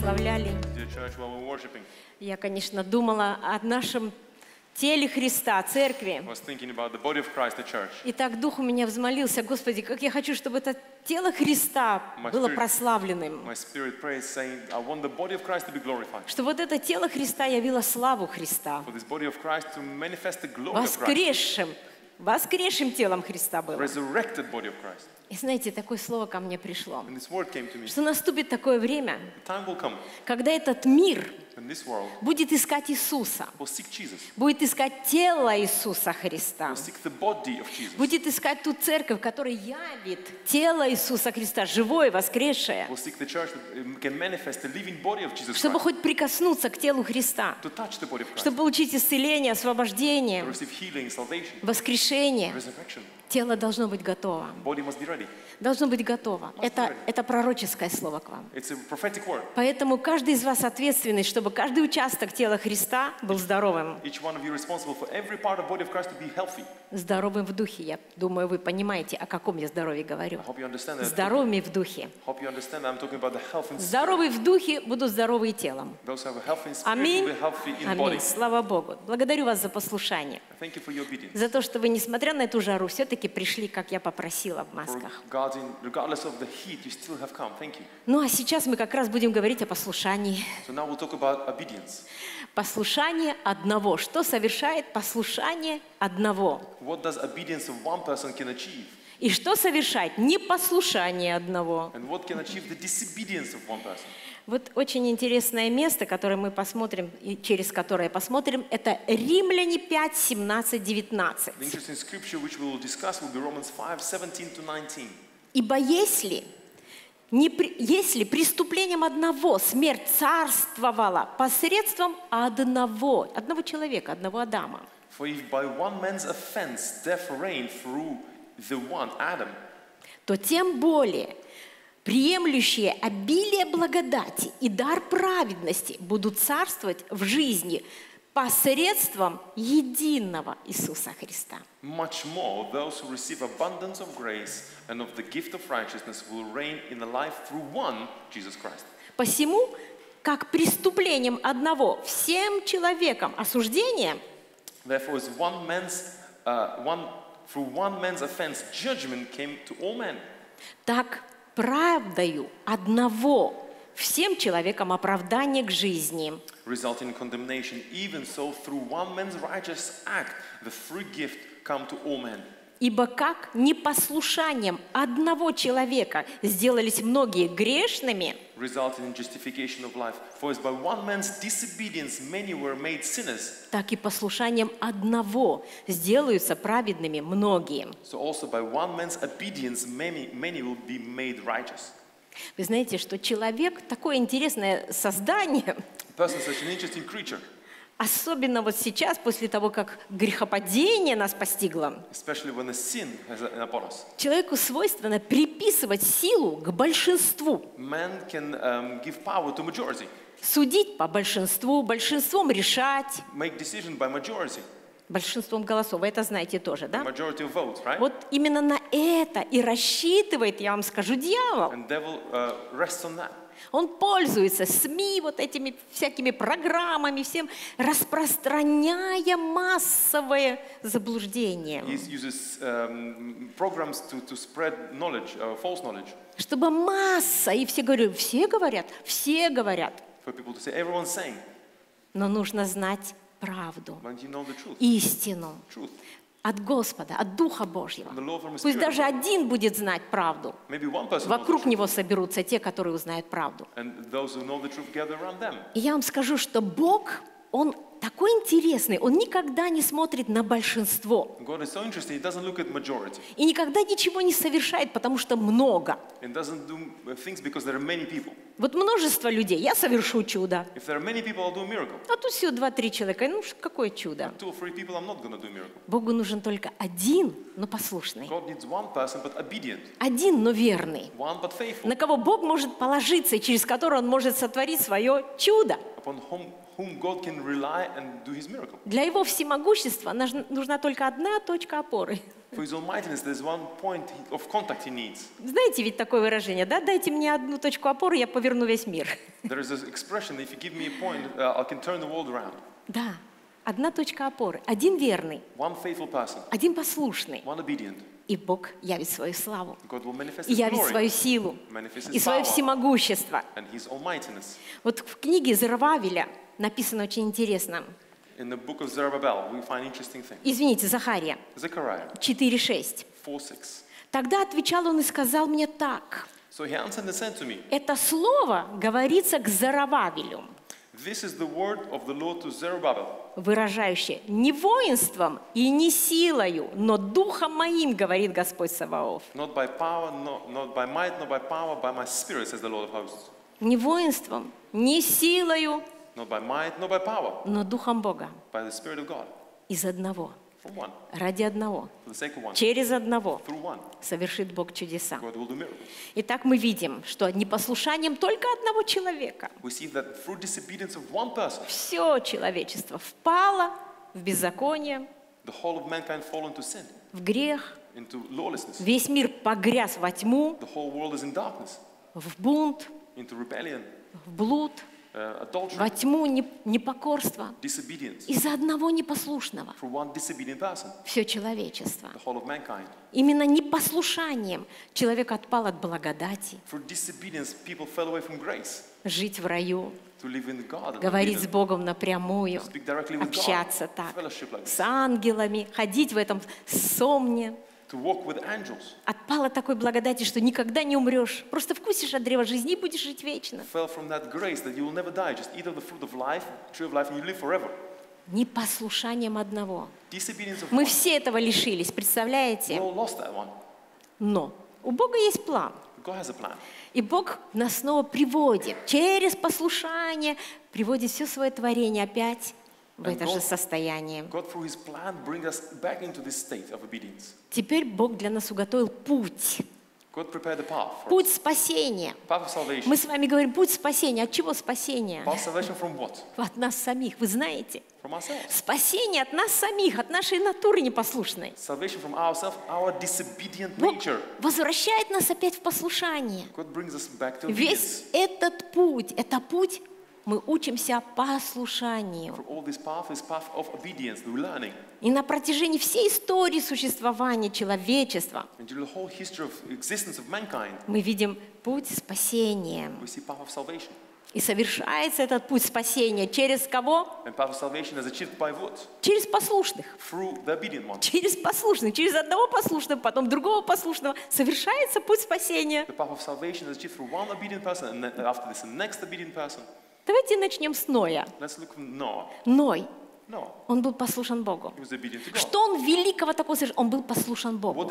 прославляли. Я, конечно, думала о нашем теле Христа, церкви. И так Дух у меня взмолился: Господи, как я хочу, чтобы это тело Христа было прославленным. Чтобы вот это тело Христа явило славу Христа. Воскресшим телом Христа было. И знаете, такое слово ко мне пришло, что наступит такое время, когда этот мир будет искать Иисуса, будет искать тело Иисуса Христа, будет искать ту церковь, которая явит тело Иисуса Христа, живое, воскресшее, чтобы хоть прикоснуться к телу Христа, чтобы получить исцеление, освобождение, воскрешение. Тело должно быть готово. Должно быть готово. Это пророческое слово к вам. Поэтому каждый из вас ответственный, чтобы каждый участок тела Христа был здоровым. Здоровым в духе. Я думаю, вы понимаете, о каком я здоровье говорю. Здоровыми в духе. Здоровые в духе будут здоровы и телом. Аминь. Аминь. Слава Богу. Благодарю вас за послушание. За то, что вы, несмотря на эту жару, все-таки пришли, как я попросила, в масках. Ну а сейчас мы как раз будем говорить о послушании. Послушание одного. Что совершает послушание одного? И что совершает непослушание одного? Вот очень интересное место, которое мы посмотрим, и через которое посмотрим, это Римляне 5, 17, 19. Ибо если преступлением одного смерть царствовала посредством одного человека, одного Адама, то тем более приемлющие обилие благодати и дар праведности будут царствовать в жизни посредством единого Иисуса Христа. Посему, как преступлением одного всем человеком осуждение, так правдою одного всем человекам оправдание к жизни. Ибо как непослушанием одного человека сделались многие грешными, так и послушанием одного сделаются праведными многие. Вы знаете, что человек такое интересное создание. Особенно вот сейчас, после того, как грехопадение нас постигло, человеку свойственно приписывать силу к большинству. Судить по большинству, большинством решать. Большинством голосов. Вы это знаете тоже, да? Votes, right? Вот именно на это и рассчитывает, я вам скажу, дьявол. Он пользуется СМИ, вот этими всякими программами, всем, распространяя массовое заблуждение. Чтобы масса, и все говорят. Но нужно знать правду, истину от Господа, от Духа Божьего. Пусть даже один будет знать правду. Вокруг него соберутся те, которые узнают правду. И я вам скажу, что Бог, Он такой интересный, Он никогда не смотрит на большинство. И никогда ничего не совершает, потому что много. Вот множество людей, я совершу чудо. А тут всего 2-3 человека, ну какое чудо. Богу нужен только один, но послушный. Один, но верный. На кого Бог может положиться, и через которого Он может сотворить свое чудо. Для его всемогущества нужна только одна точка опоры. Знаете ведь такое выражение, да? Дайте мне одну точку опоры, я поверну весь мир. Да, одна точка опоры, один верный, один послушный. И Бог явит свою славу, и явит свою силу, и свое всемогущество. Вот в книге Зерубавеля написано очень интересно. Извините, Захария, 4:6. Тогда отвечал он и сказал мне так. Это слово говорится к Зерубавелю, выражающее не воинством и не силою, но духом моим, говорит Господь Саваоф. Не воинством, не силою, но духом Бога. Из одного. Ради одного, через одного совершит Бог чудеса. Итак, мы видим, что непослушанием только одного человека все человечество впало в беззаконие, в грех, весь мир погряз во тьму, в бунт, в блуд, во тьму непокорства. Из-за одного непослушного все человечество. Именно непослушанием человек отпал от благодати. Жить в раю, говорить с Богом напрямую, общаться так, с ангелами, ходить в этом сомне. Отпала от такой благодати, что никогда не умрешь. Просто вкусишь от древа жизни и будешь жить вечно. Непослушанием одного. Мы все этого лишились, представляете? Но у Бога есть план. И Бог нас снова приводит, через послушание, приводит все свое творение опять в это же состояние. Теперь Бог для нас уготовил путь. Путь спасения. Мы с вами говорим, путь спасения. От чего спасение? От нас самих, вы знаете. Спасение от нас самих, от нашей натуры непослушной. Бог возвращает нас опять в послушание. Весь этот путь, это путь, мы учимся послушанию. И на протяжении всей истории существования человечества мы видим путь спасения. И совершается этот путь спасения через кого? Через послушных. Через послушных. Через одного послушного, потом другого послушного. Совершается путь спасения. Давайте начнем с Ноя. Ной. Он был послушен Богу. Что он великого такого совершил? Он был послушен Богу.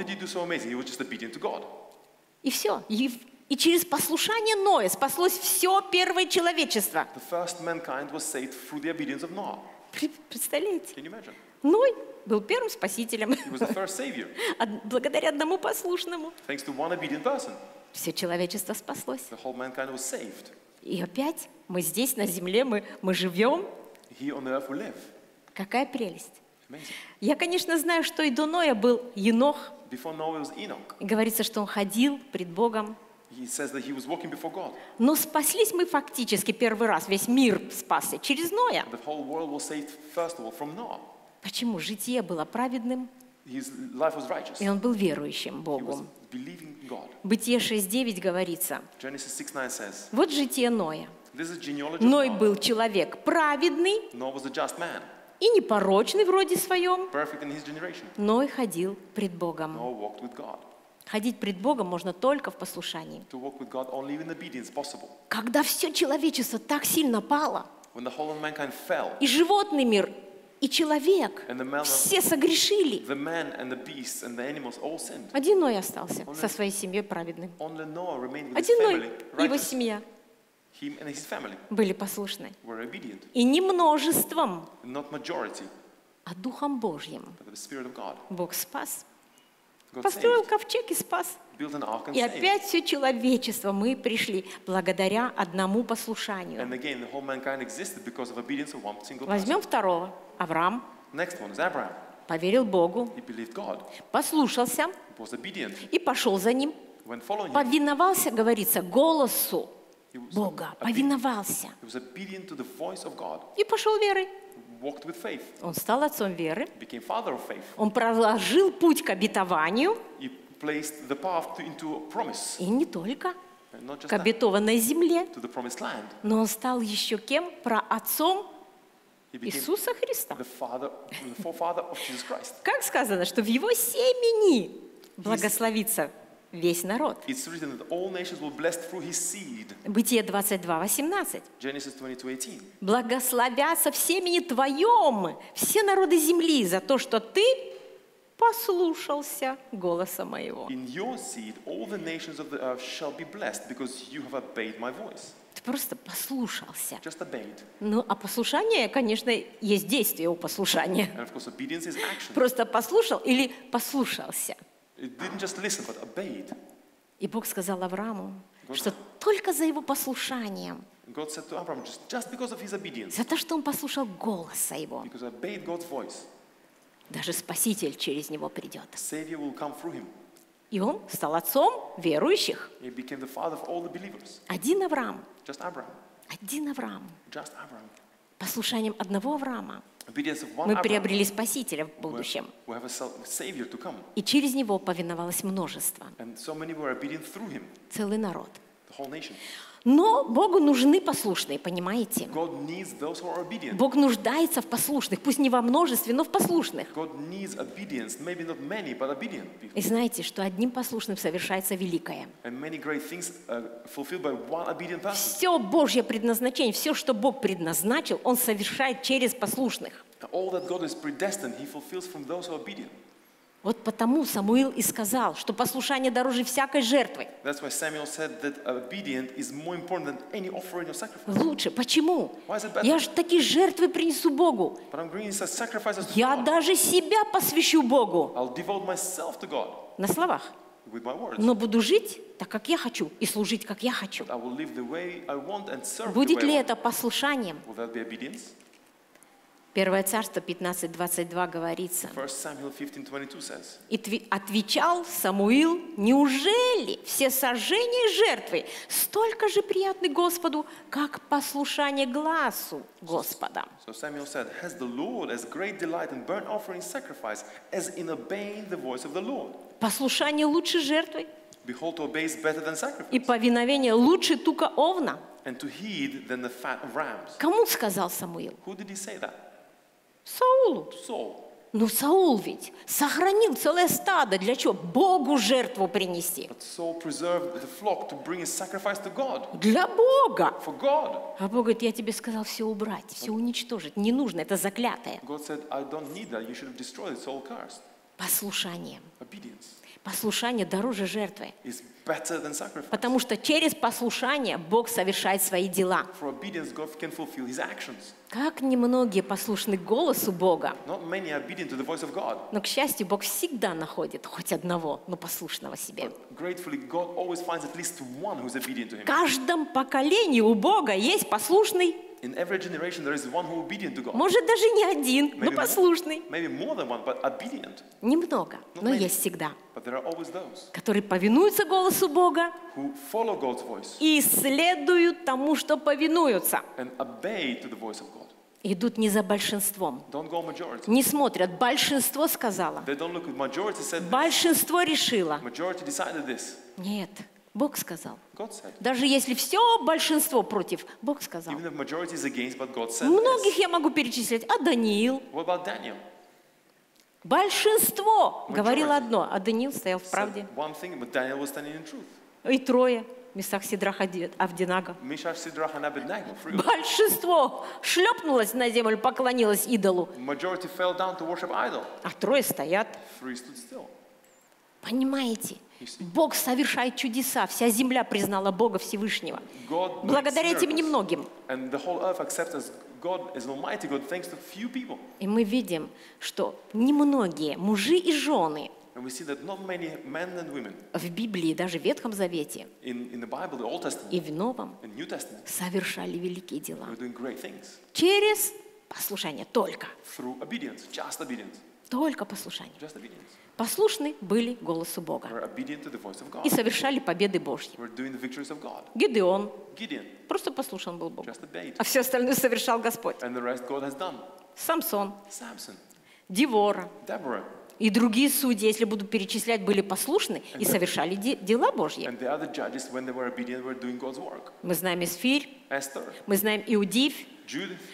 И все. И через послушание Ноя спаслось все первое человечество. Представляете? Ной был первым спасителем. Благодаря одному послушному. Все человечество спаслось. И опять мы здесь, на земле, мы живем. Какая прелесть. Я, конечно, знаю, что и до Ноя был Енох. Говорится, что он ходил пред Богом. Но спаслись мы фактически первый раз. Весь мир спасся через Ноя. Почему? Житие было праведным. И он был верующим Богом. Бытие 6:9 говорится. Вот житие Ноя. Ной был человек праведный и непорочный в роде своем. Ной ходил пред Богом. Ходить пред Богом можно только в послушании. Когда все человечество так сильно пало, и животный мир, и человек, все согрешили. Один Ной остался со своей семьей праведным. Один Ной и его семья были послушны. И не множеством, а Духом Божьим Бог спас Построил ковчег и спас. И опять все человечество мы пришли благодаря одному послушанию. Возьмем второго, Авраам. Поверил Богу, послушался и пошел за ним. Повиновался, говорится, голосу Бога. Повиновался. И пошел верой. Он стал отцом веры. Он проложил путь к обетованию. И не только к обетованной земле, но он стал еще кем? Праотцом Иисуса Христа. Как сказано, что в его семени благословится весь народ. Бытие 22:18. Благословятся в семени твоем все народы земли за то, что ты послушался голоса моего. Ты просто послушался. Ну, а послушание, конечно, есть действие у послушания. Просто послушал или послушался. И Бог сказал Аврааму, что только за его послушанием, за то, что он послушал голоса его, даже Спаситель через него придет. И он стал отцом верующих. Один Авраам. Один Авраам. Послушанием одного Авраама мы приобрели Спасителя в будущем. И через него повиновалось множество. Целый народ. Но Богу нужны послушные, понимаете? Бог нуждается в послушных, пусть не во множестве, но в послушных. И знаете, что одним послушным совершается великое. Все Божье предназначение, все, что Бог предназначил, Он совершает через послушных. Вот потому Самуил и сказал, что послушание дороже всякой жертвы. Лучше. Почему? Я же такие жертвы принесу Богу. Я даже себя посвящу Богу. На словах. Но буду жить так, как я хочу, и служить, как я хочу. Будет ли это послушанием? 1 Царство 15:22 говорится. И отвечал Самуил: неужели все сожжения и жертвы столько же приятны Господу, как послушание глазу Господа? Послушание лучше жертвы. И повиновение лучше тука овна. Кому сказал Самуил? Саулу. Но Саул ведь сохранил целое стадо. Для чего? Богу жертву принести. Для Бога. А Бог говорит, я тебе сказал все убрать, все уничтожить. Не нужно, это заклятое. Послушание. Послушание дороже жертвы. Потому что через послушание Бог совершает свои дела. Как немногие послушны голосу Бога. Но, к счастью, Бог всегда находит хоть одного, но послушного себе. В каждом поколении у Бога есть послушный. Может, даже не один, но послушный. Немного, но есть всегда. Которые повинуются голосу Бога и следуют тому, что повинуются. Идут не за большинством. Не смотрят. Большинство сказало. Большинство решило. Нет. Бог сказал. Даже если все большинство против, Бог сказал. Многих я могу перечислить. А Даниил? Большинство говорило одно, а Даниил стоял в правде. И трое. Мишах, Сидраха, Авденаго. Большинство шлепнулось на землю, поклонилось идолу. А трое стоят. Понимаете? Бог совершает чудеса. Вся земля признала Бога Всевышнего. Благодаря этим немногим. И мы видим, что немногие мужи и жены В Библии, даже в Ветхом Завете и в Новом совершали великие дела. Через послушание только. Только послушание. Послушны были голосу Бога и совершали победы Божьи. Гедеон просто послушан был Богу, а все остальное совершал Господь. Самсон, Девора и другие судьи, если буду перечислять, были послушны и совершали дела Божьи. Мы знаем Исфирь, мы знаем Иудифь.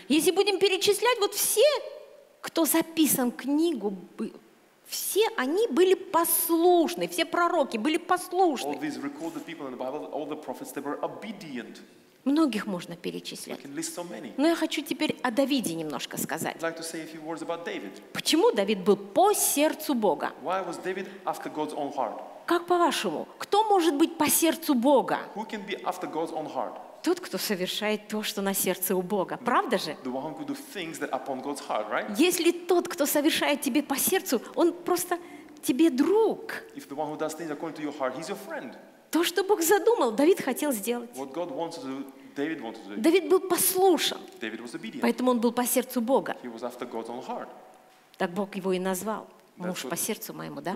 Если будем перечислять, вот все, кто записан в книгу, все они были послушны, все пророки были послушны. Многих можно перечислять. Но я хочу теперь о Давиде немножко сказать. Почему Давид был по сердцу Бога? Как по-вашему, кто может быть по сердцу Бога? Тот, кто совершает то, что на сердце у Бога. Правда же? Если тот, кто совершает тебе по сердцу, он просто тебе друг. То, что Бог задумал, Давид хотел сделать. Давид был послушен, поэтому он был по сердцу Бога. Так Бог его и назвал. Муж по сердцу моему, да?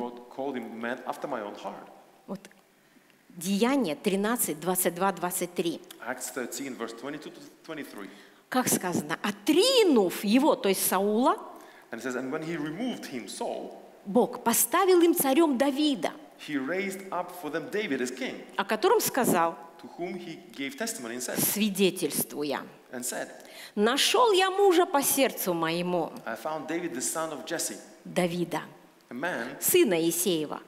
Вот. Деяние 13, 22, 23. Как сказано, отринув его, то есть Саула, Бог поставил им царем Давида, о котором сказал, свидетельствуя, нашел я мужа по сердцу моему, Давида, сына Исеева.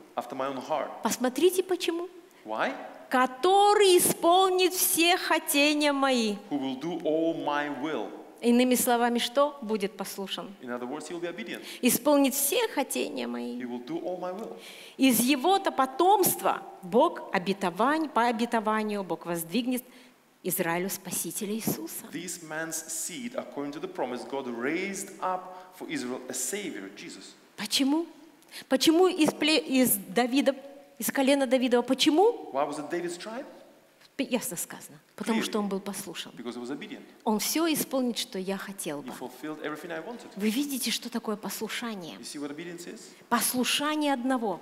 Посмотрите почему. Why? Который исполнит все хотения мои. Who will do all my will. Иными словами, что? Будет послушен. In other words, he will be obedient. Исполнит все хотения мои. He will do all my will. Из его-то потомства Бог по обетованию Бог воздвигнет Израилю Спасителя Иисуса. This man's seed, according to the promise, God raised up for Israel a Savior, Jesus. Почему? Почему из Давида? Из колена Давидова. Почему? Ясно сказано. Потому что он был послушен. Он все исполнит, что я хотел бы. Вы видите, что такое послушание? Послушание одного.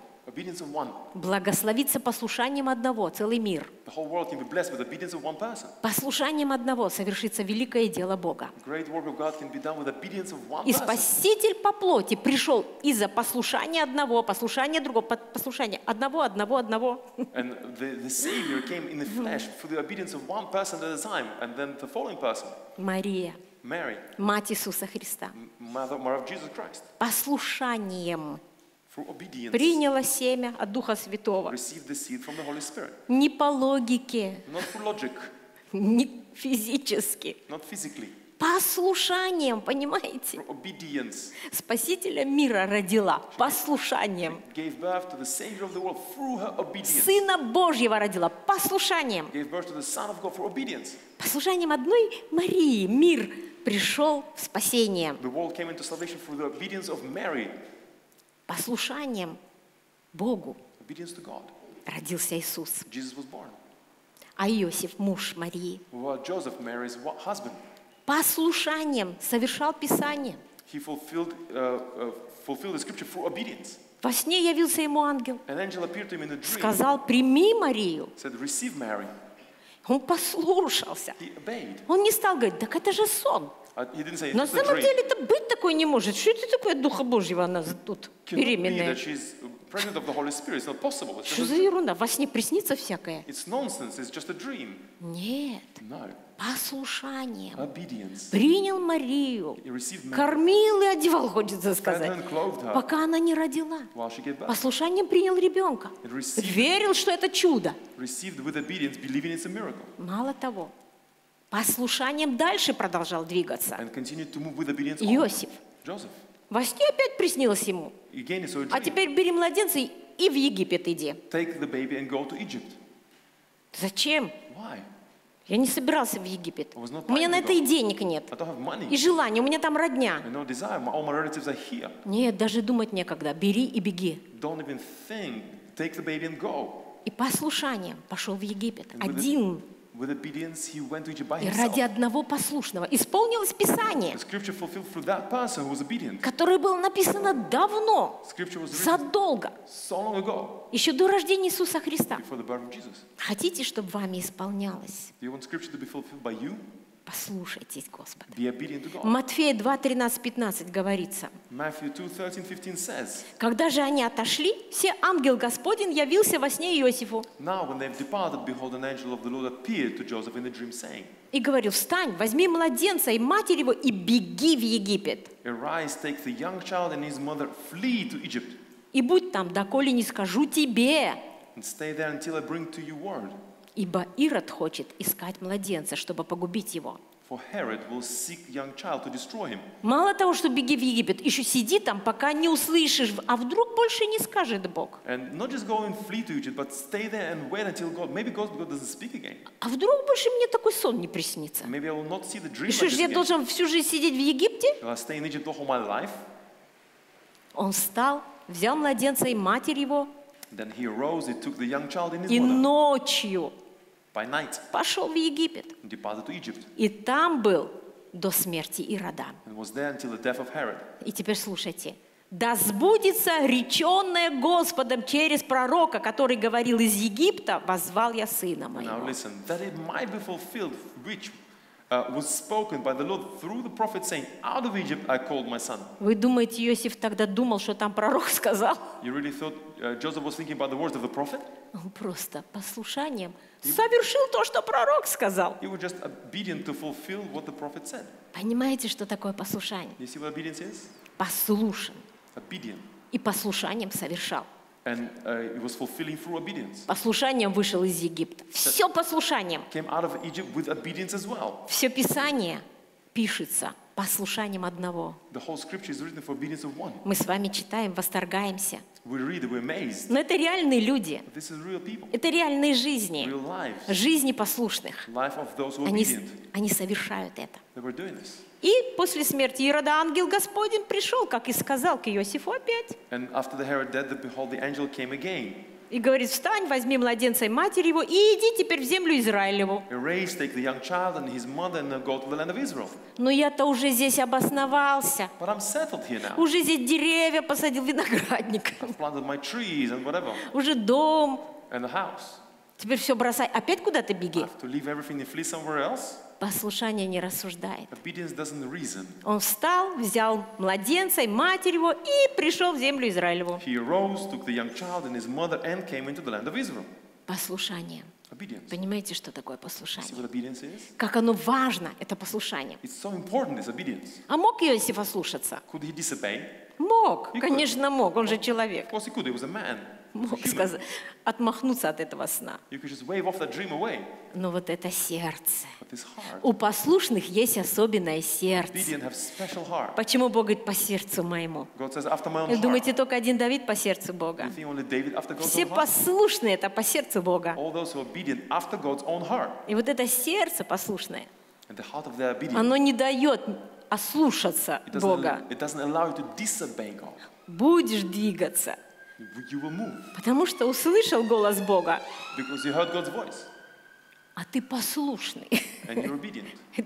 Благословиться послушанием одного целый мир. Послушанием одного совершится великое дело Бога. И Спаситель по плоти пришел из-за послушания одного, послушания другого, послушания одного. Мария, мать Иисуса Христа, послушанием приняла семя от Духа Святого. Не по логике, не физически, послушанием, понимаете? Спасителя мира родила послушанием. Сына Божьего родила послушанием. Послушанием одной Марии мир пришел в спасение. Послушанием Богу родился Иисус. А Иосиф, муж Марии, послушанием совершал Писание. Во сне явился ему ангел. Сказал, прими Марию. Он послушался. Он не стал говорить, так это же сон. На самом деле это быть такой не может. Что это такое от Духа Божьего она тут беременная? Что за ерунда? Во сне приснится всякое. Нет. Послушанием. Принял Марию. Кормил и одевал, хочется сказать. Пока она не родила. Послушанием принял ребенка. Верил, что это чудо. Мало того. Послушанием дальше продолжал двигаться. Иосиф. Во сне опять приснилось ему. А теперь бери младенца и в Египет иди. Зачем? Я не собирался в Египет. У меня на это и денег нет, и желания, у меня там родня. Нет, даже думать некогда. Бери и беги. И по послушаниям пошел в Египет. Один. И ради одного послушного исполнилось Писание, которое было написано давно, задолго, еще до рождения Иисуса Христа. Хотите, чтобы вами исполнялось? Послушайтесь Господа. Матфея 2:13-15 говорится. Когда же они отошли, все ангел Господень явился во сне Иосифу. И говорил: встань, возьми младенца и матерь его и беги в Египет. И будь там, доколе не скажу тебе. Ибо Ирод хочет искать младенца, чтобы погубить его. Мало того, что беги в Египет, еще сиди там, пока не услышишь, а вдруг больше не скажет Бог. А вдруг больше мне такой сон не приснится? И что же я должен всю жизнь сидеть в Египте? Он встал, взял младенца и матерь его. И ночью пошел в Египет. И там был до смерти Ирода. И теперь слушайте. Да сбудется реченное Господом через пророка, который говорил: из Египта возвал я сына моего. Вы думаете, Иосиф тогда думал, что там пророк сказал? Он просто послушанием совершил то, что пророк сказал. Понимаете, что такое послушание? Послушен. И послушанием совершал. Послушанием вышел из Египта. Все послушанием. Все Писание пишется послушанием одного. Мы с вами читаем, восторгаемся. Но это реальные люди. Это реальные жизни. Жизни послушных. Они совершают это. И после смерти Ирода ангел Господень пришел, как и сказал, к Иосифу опять. И говорит: встань, возьми младенца и матерь его, и иди теперь в землю Израилеву. Но я-то уже здесь обосновался. Уже здесь деревья посадил, виноградник. Уже дом. Теперь все бросай. Опять куда-то беги. Послушание не рассуждает. Он встал, взял младенца и матерь его и пришел в землю Израилеву. Послушание. Понимаете, что такое послушание? Как оно важно, это послушание. А мог Иосиф ослушаться? Мог, конечно мог, он же человек. Мог сказать, отмахнуться от этого сна. Но вот это сердце. У послушных есть особенное сердце. Почему Бог говорит: по сердцу моему? Вы думаете, только один Давид по сердцу Бога? Все послушные — это по сердцу Бога. И вот это сердце послушное, оно не дает ослушаться Бога. Будешь двигаться. Потому что услышал голос Бога, а ты послушный.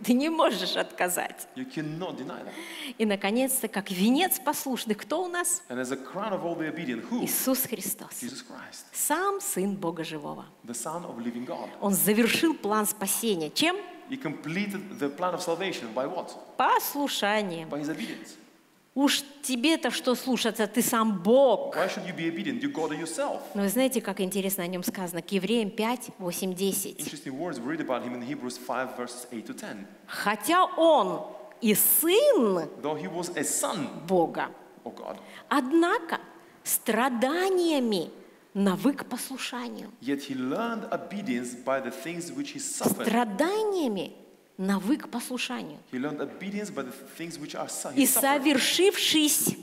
Ты не можешь отказать. И, наконец-то, как венец послушных, кто у нас? Иисус Христос. Сам Сын Бога Живого. Он завершил план спасения. Чем? Послушанием. Уж тебе-то что слушаться, ты сам Бог. Но вы знаете, как интересно о нем сказано? К Евреям 5:8-10. Хотя он и сын Бога, однако страданиями навык послушанию. Страданиями навык послушанию. И совершившись,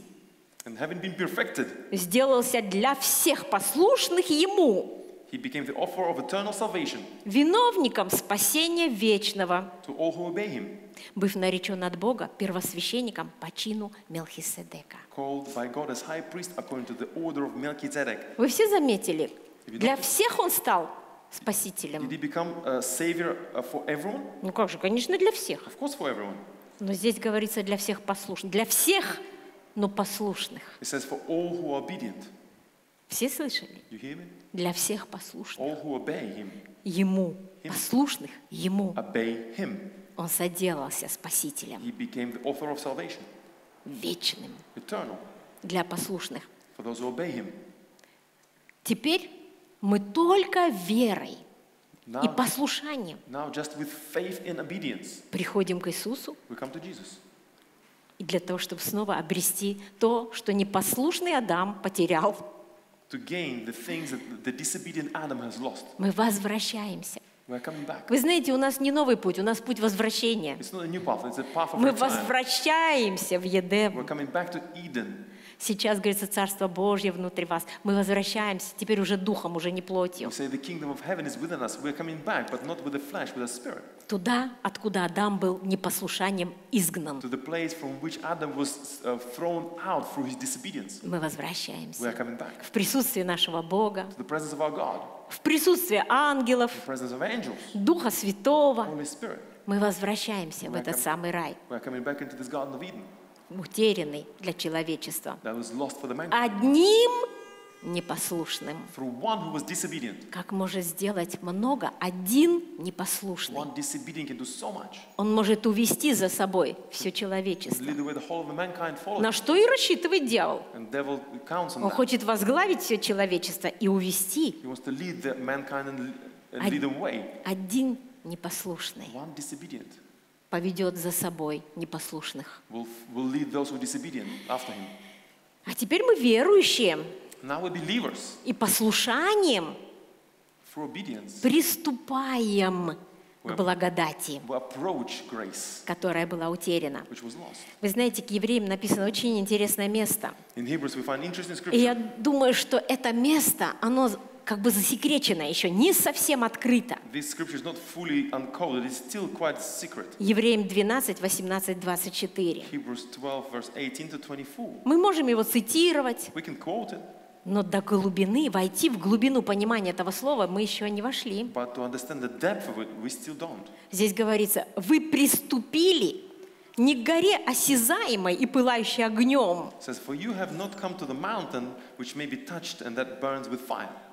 сделался для всех послушных ему He became the offer of eternal salvation. Виновником спасения вечного. To all who obey him. Быв наречен от Бога первосвященником по чину Мелхиседека. Called by God as high priest according to the order of Melchizedek. Вы все заметили? Для всех он стал спасителем. Did he become a savior for everyone? Ну как же, конечно, для всех. Of course, for everyone. Но здесь говорится для всех послушных, для всех, но послушных. It says for all who are obedient. Все слышали? Для всех послушных. Ему. Послушных Ему. Он соделался спасителем. Вечным. Для послушных. Теперь мы только верой и послушанием приходим к Иисусу. И для того, чтобы снова обрести то, что непослушный Адам потерял. To gain the things that the disobedient Adam has lost. Мы возвращаемся. We're coming back. Вы знаете, у нас не новый путь, у нас путь возвращения. It's not a new path, it's a path of return. Мы возвращаемся в Едем. We're coming back to Eden. Сейчас, говорится, Царство Божье внутри вас. Мы возвращаемся, теперь уже духом, уже не плотью. Туда, откуда Адам был непослушанием изгнан. Мы возвращаемся в присутствие нашего Бога, в присутствие ангелов, Духа Святого. Мы возвращаемся в этот самый рай. Утерянный для человечества. Одним непослушным. Как может сделать много один непослушный? Он может увести за собой все человечество. На что и рассчитывает дьявол. Он хочет возглавить все человечество и увести. Один непослушный поведет за собой непослушных. We'll lead those who are disobedient after him. А теперь мы верующие. Now we're believers. И послушанием приступаем к благодати, которая была утеряна. Вы знаете, к Евреям написано очень интересное место. И я думаю, что это место, оно как бы засекречено еще, не совсем открыто. Евреям 12, 18, 24. Мы можем его цитировать, но до глубины, войти в глубину понимания этого слова мы еще не вошли. Здесь говорится, вы приступили не к горе осязаемой и пылающей огнем,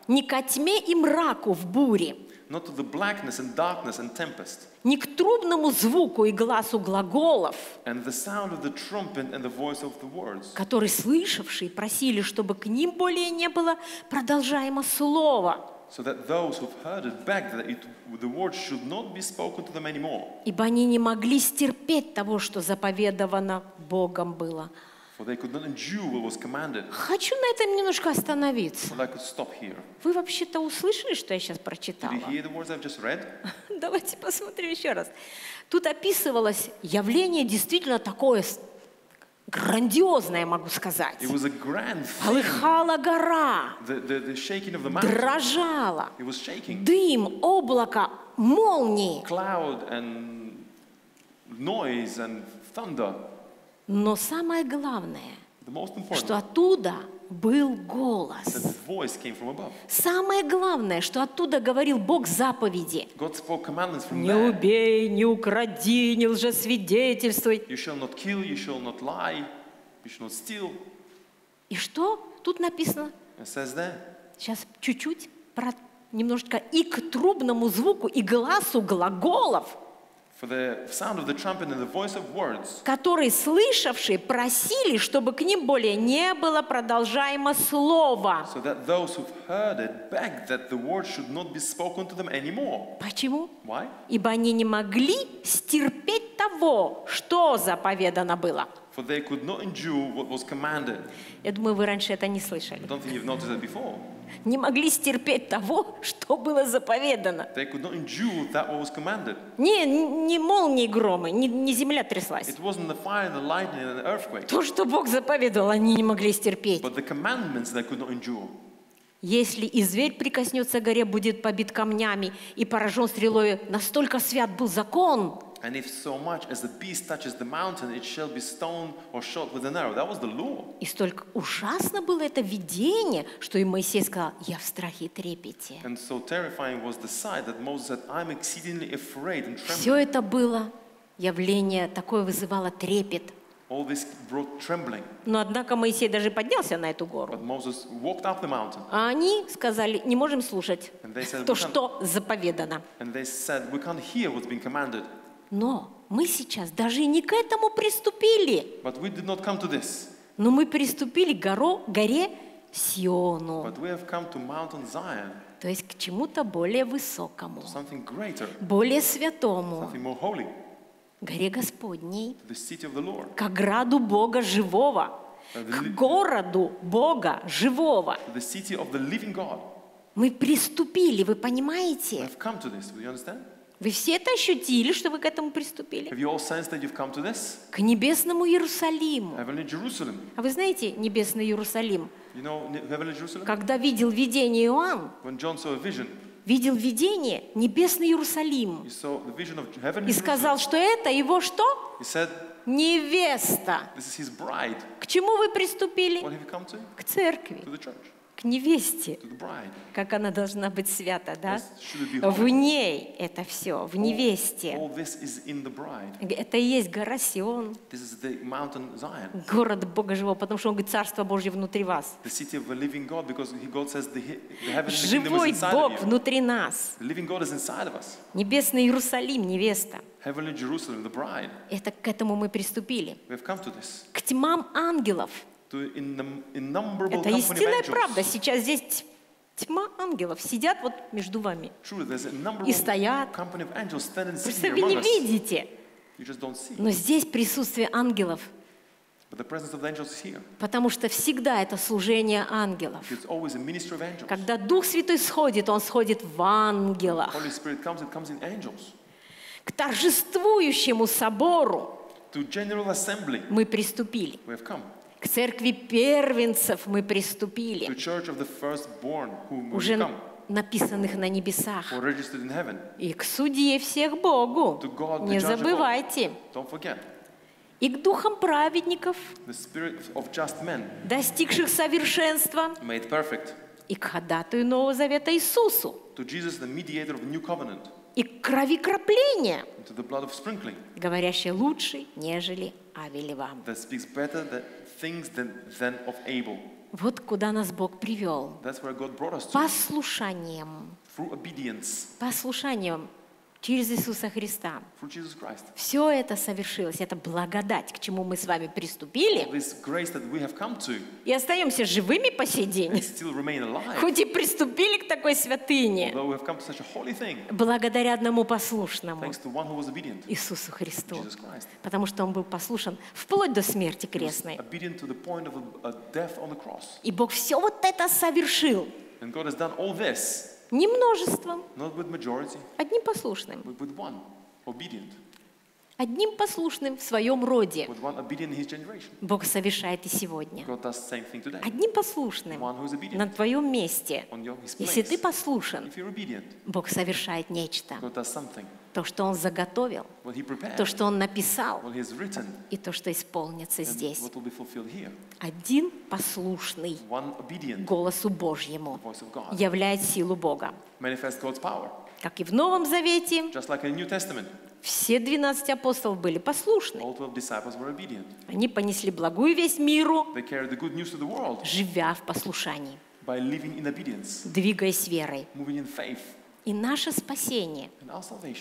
не ко тьме и мраку в буре, не к трубному звуку и гласу глаголов, которые слышавшие просили, чтобы к ним более не было продолжаемо слово. Ибо они не могли стерпеть того, что заповедовано Богом было. Хочу на этом немножко остановиться. Вы вообще-то услышали, что я сейчас прочитала? Давайте посмотрим еще раз. Тут описывалось явление действительно такое грандиозное, могу сказать. Полыхала гора, дрожала, дым, облако, молнии. Но самое главное, что оттуда был голос. Самое главное, что оттуда говорил Бог заповеди. Не убей, не укради, не лжесвидетельствуй. И что тут написано? Сейчас чуть-чуть, немножечко. И к трубному звуку, и гласу глаголов, которые слышавшие просили, чтобы к ним более не было продолжаемо слова. Почему? Ибо они не могли стерпеть того, что заповедано было. Я думаю, вы раньше это не слышали. Не могли стерпеть того, что было заповедано. Не молнии громы, не земля тряслась. То, что Бог заповедовал, они не могли стерпеть. Если и зверь прикоснется к горе, будет побит камнями и поражен стрелой. Настолько свят был закон. And if so much as the beast touches the mountain, it shall be stoned or shot with an arrow. That was the law. И столько ужасно было это видение, что и Моисей сказал: я в страхе и трепете. And so terrifying was the sight that Moses said, I'm exceedingly afraid and trembling. Все это было явление, такое вызывало трепет. All this brought trembling. Но однако Моисей даже поднялся на эту гору. But Moses walked up the mountain. А они сказали: не можем слушать то, что заповедано. And they said, we can't hear what's been commanded. Но мы сейчас даже не к этому приступили. But we did not come to this. Но мы приступили к горе Сиону. But we have come to Mountain Zion. То есть к чему-то более высокому, something greater, более святому, something more holy. Горе Господней, to the city of the Lord. К ограду Бога живого, к городу Бога живого. To the city of the living God. Мы приступили, вы понимаете? We have come to this. Do you understand? Вы все это ощутили, что вы к этому приступили? К небесному Иерусалиму. А вы знаете небесный Иерусалим? Когда видел видение Иоанн, видел видение небесный Иерусалим и сказал, что это его что? Невеста. К чему вы приступили? К церкви. К невесте, как она должна быть свята, да? В ней это все, в невесте. Это и есть гора Сион, город Бога Живого, потому что он говорит: Царство Божье внутри вас. Живой Бог внутри нас. Небесный Иерусалим, невеста. Это к этому мы приступили. К тьмам ангелов. Это истинная правда. Сейчас здесь тьма ангелов сидят вот между вами и стоят. Просто вы не видите. Но здесь присутствие ангелов. Потому что всегда это служение ангелов. Когда Дух Святой сходит, Он сходит в ангелах. К торжествующему собору мы приступили. К церкви первенцев мы приступили, уже написанных на небесах, и к судье всех Богу, не забывайте, и к духам праведников, достигших совершенства, и к ходатаю Нового Завета Иисусу, и к крови крапления, говорящей лучше, нежели Авель вам. Вот куда нас Бог привел. Послушанием. Послушанием через Иисуса Христа. Все это совершилось. Это благодать, к чему мы с вами приступили. И остаемся живыми по сей день. Хоть и приступили к такой святыне. Благодаря одному послушному. Иисусу Христу. Потому что Он был послушен вплоть до смерти крестной. И Бог все вот это совершил. Не множеством, одним послушным. Одним послушным в своем роде. Бог совершает и сегодня. Одним послушным на твоем месте. Если ты послушен, Бог совершает нечто. То, что Он заготовил, то, что Он написал, и то, что исполнится здесь. Один послушный голосу Божьему являет силу Бога. Как и в Новом Завете, все 12 апостолов были послушны. Они понесли благую весть миру, живя в послушании, двигаясь верой. И наше спасение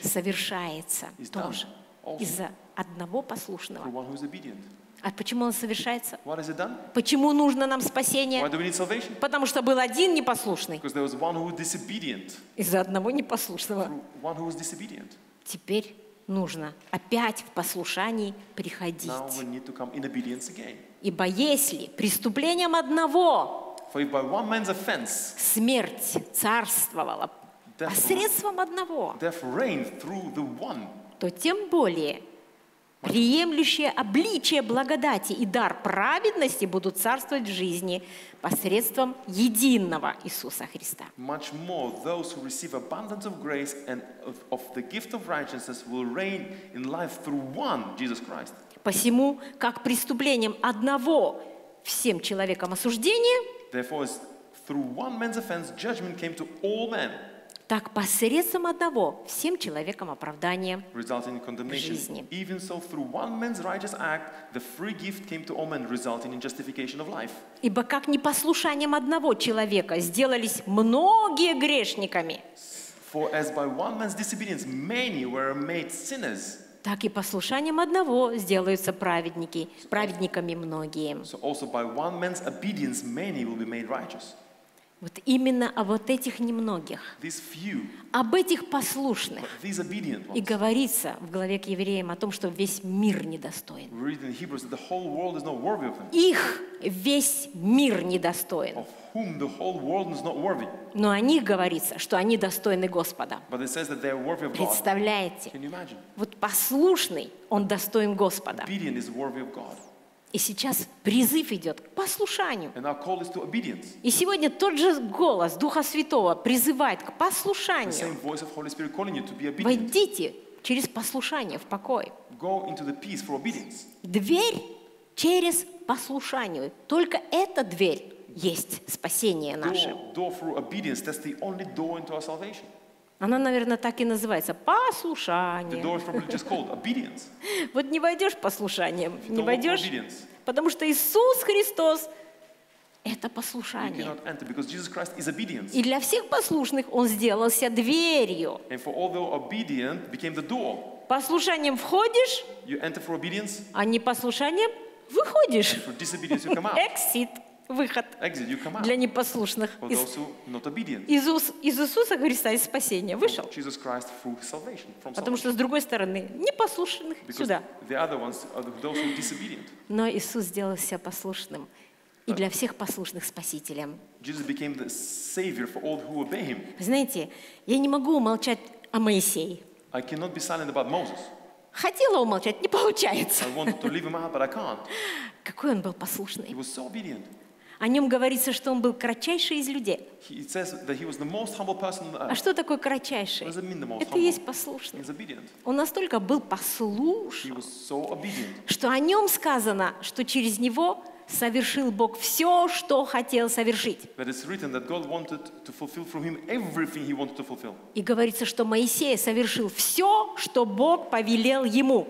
совершается тоже из-за одного послушного. А почему он совершается? Почему нужно нам спасение? Потому что был один непослушный. Из-за одного непослушного. Теперь нужно опять в послушании приходить. Ибо если преступлением одного смерть царствовала посредством одного, то тем более приемлющие обличие благодати и дар праведности, будут царствовать в жизни посредством единого Иисуса Христа. Much more, those who receive abundance of grace and of the gift of righteousness will reign in life through one, Jesus Christ. Посему, как преступлением одного всем человекам осуждение, therefore, through one man's offense, judgment came to all men. Так посредством одного всем человекам оправдание жизни. Ибо как непослушанием одного человека сделались многие грешниками, так и послушанием одного сделаются праведниками многие. Вот именно о вот этих немногих, об этих послушных. И говорится в главе к Евреям о том, что весь мир недостоин. Их весь мир недостоин. Но о них говорится, что они достойны Господа. Представляете? Вот послушный, он достоин Господа. И сейчас призыв идет к послушанию. И сегодня тот же голос Духа Святого призывает к послушанию. Войдите через послушание в покой. Дверь через послушание. Только эта дверь есть спасение наше. Она, наверное, так и называется. Послушание. Вот не войдешь послушанием, не войдешь, потому что Иисус Христос – это послушание. И для всех послушных Он сделался дверью. Послушанием входишь, а не послушанием выходишь. Exit. Выход для непослушных из Иисуса Христа, из спасения вышел. Потому что с другой стороны непослушных сюда. Но Иисус сделался послушным и для всех послушных спасителем. Знаете, я не могу умолчать о Моисее. Хотела умолчать, не получается. Какой он был послушный. О нем говорится, что он был кратчайший из людей. А что такое кратчайший? Это и есть послушный. Он настолько был послушен, что о нем сказано, что через него совершил Бог все, что хотел совершить. И говорится, что Моисей совершил все, что Бог повелел ему.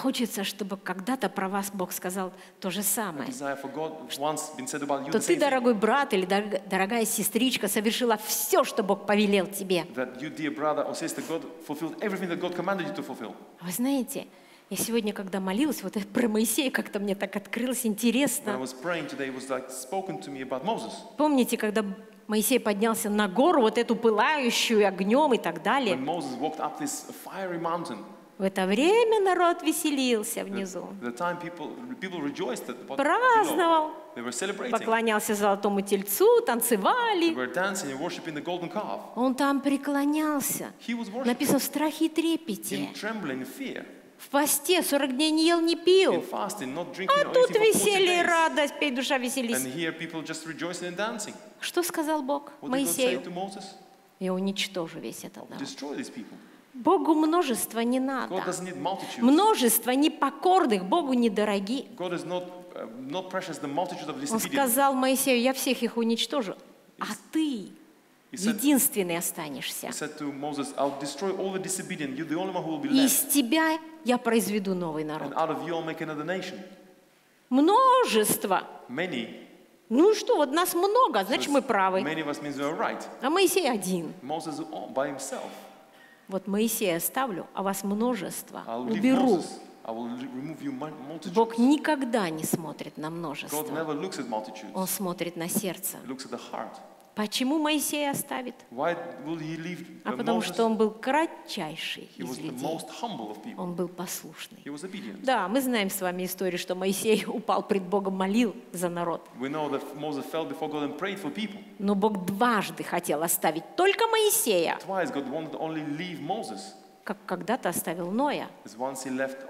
Хочется, чтобы когда-то про вас Бог сказал то же самое. То ты, дорогой брат или дорогая сестричка, совершила все, что Бог повелел тебе. Вы знаете, я сегодня, когда молилась, вот про Моисея как-то мне так открылось интересно. Помните, когда Моисей поднялся на гору, вот эту пылающую огнем и так далее? В это время народ веселился внизу. Праздновал. Поклонялся золотому тельцу, танцевали. Он там преклонялся. Написано в страхе и трепете. В посте 40 дней не ел, не пил. А тут веселье и радость, пей, душа, веселись. Что сказал Бог Моисею? Я уничтожу весь этот народ. Богу множество не надо. Множество непокорных Богу недороги. Он сказал Моисею: я всех их уничтожу, а ты единственный останешься. Из тебя я произведу новый народ. Множество. Ну что, вот нас много, значит мы правы. А Моисей один. Вот Моисея оставлю, а вас множество уберу. Бог никогда не смотрит на множество. Он смотрит на сердце. Почему Моисея оставит? А потому что он был кратчайший из людей. Он был послушный. Да, мы знаем с вами историю, что Моисей упал пред Богом, молил за народ. Но Бог дважды хотел оставить только Моисея. как когда-то оставил Ноя,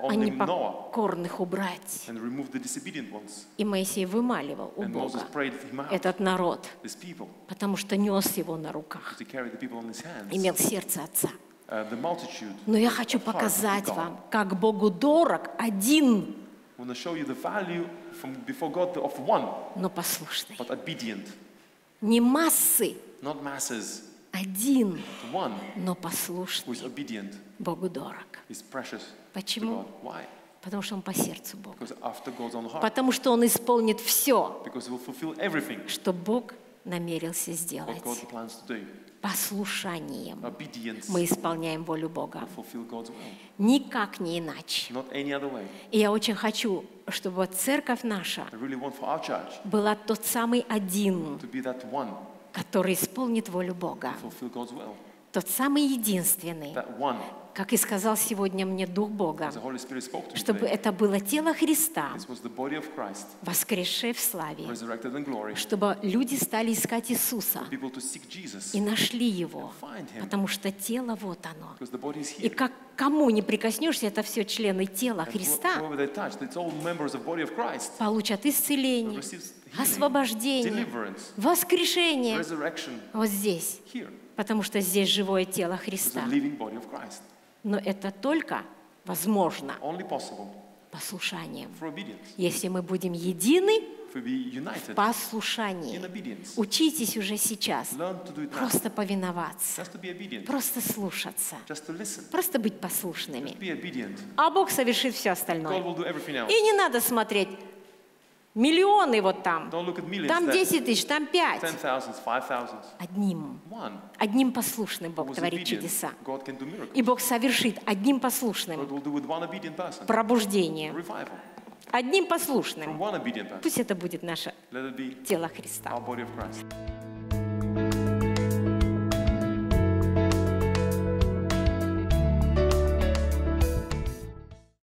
а непокорных убрать. И Моисей вымаливал у Бога этот народ, потому что нес его на руках, имел сердце Отца. Но я хочу показать вам, как Богу дорог один, но послушный. Не массы, один, но послушный. Богу дорог. Почему? Потому что он по сердцу Бога. Потому что он исполнит все, что Бог намерился сделать. Послушанием мы исполняем волю Бога. Никак не иначе. И я очень хочу, чтобы вот церковь наша была тот самый один, который исполнит волю Бога. Тот самый единственный. Как и сказал сегодня мне Дух Бога, чтобы это было тело Христа, воскресшее в славе, чтобы люди стали искать Иисуса и нашли Его, потому что тело вот оно. И как кому не прикоснешься, это все члены тела Христа получат исцеление, освобождение, воскрешение вот здесь, потому что здесь живое тело Христа. Но это только возможно послушанием, если мы будем едины в послушании. Учитесь уже сейчас просто повиноваться, просто слушаться, просто быть послушными. А Бог совершит все остальное. И не надо смотреть миллионы вот там, там 10 тысяч, там 5. Одним послушным Бог творит чудеса. И Бог совершит одним послушным пробуждение. Одним послушным. Пусть это будет наше тело Христа.